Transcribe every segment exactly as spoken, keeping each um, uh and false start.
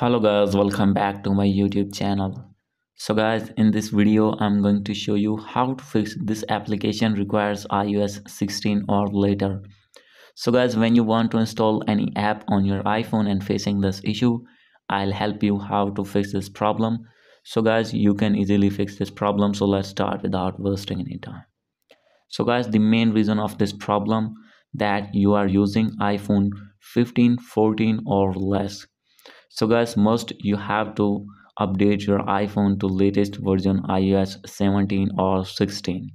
Hello guys, welcome back to my YouTube channel. So guys, in this video I'm going to show you how to fix this application requires i O S sixteen or later. So guys, when you want to install any app on your iPhone and facing this issue, I'll help you how to fix this problem. So guys, you can easily fix this problem, so let's start without wasting any time. So guys, the main reason of this problem that you are using iPhone fifteen, fourteen or less. So guys, most you have to update your iPhone to latest version i O S seventeen or sixteen.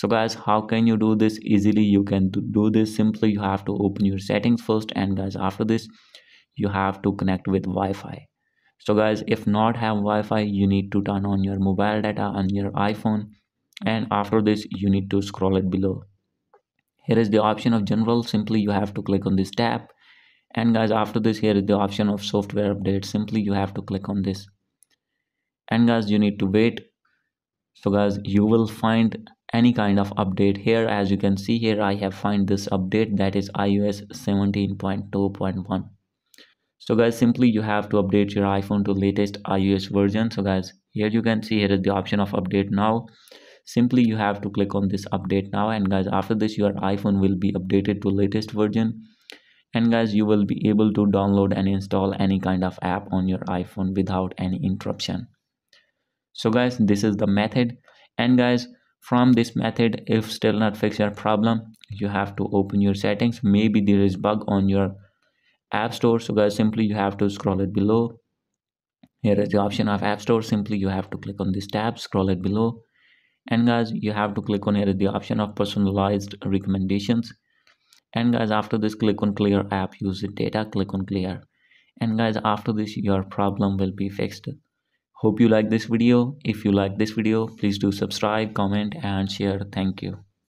So guys, how can you do this easily? You can do this simply. You have to open your settings first, and guys, after this you have to connect with Wi-Fi. So guys, if not have Wi-Fi, you need to turn on your mobile data on your iPhone, and after this you need to scroll it below. Here is the option of general. Simply you have to click on this tab. And guys, after this here is the option of software update. Simply you have to click on this, and guys, you need to wait. So guys, you will find any kind of update here. As you can see here, I have found this update that is i O S seventeen point two point one. So guys, simply you have to update your iPhone to latest i O S version. So guys, here you can see here is the option of update now. Simply you have to click on this update now, and guys, after this your iPhone will be updated to latest version. And guys, you will be able to download and install any kind of app on your iPhone without any interruption. So guys, this is the method. And guys, from this method, if still not fix your problem, you have to open your settings. Maybe there is bug on your App Store. So guys, simply you have to scroll it below. Here is the option of App Store. Simply you have to click on this tab, scroll it below. And guys, you have to click on here is the option of personalized recommendations. And guys, after this click on clear app user data, click on clear, and guys, after this your problem will be fixed. Hope you like this video. If you like this video, please do subscribe, comment and share. Thank you.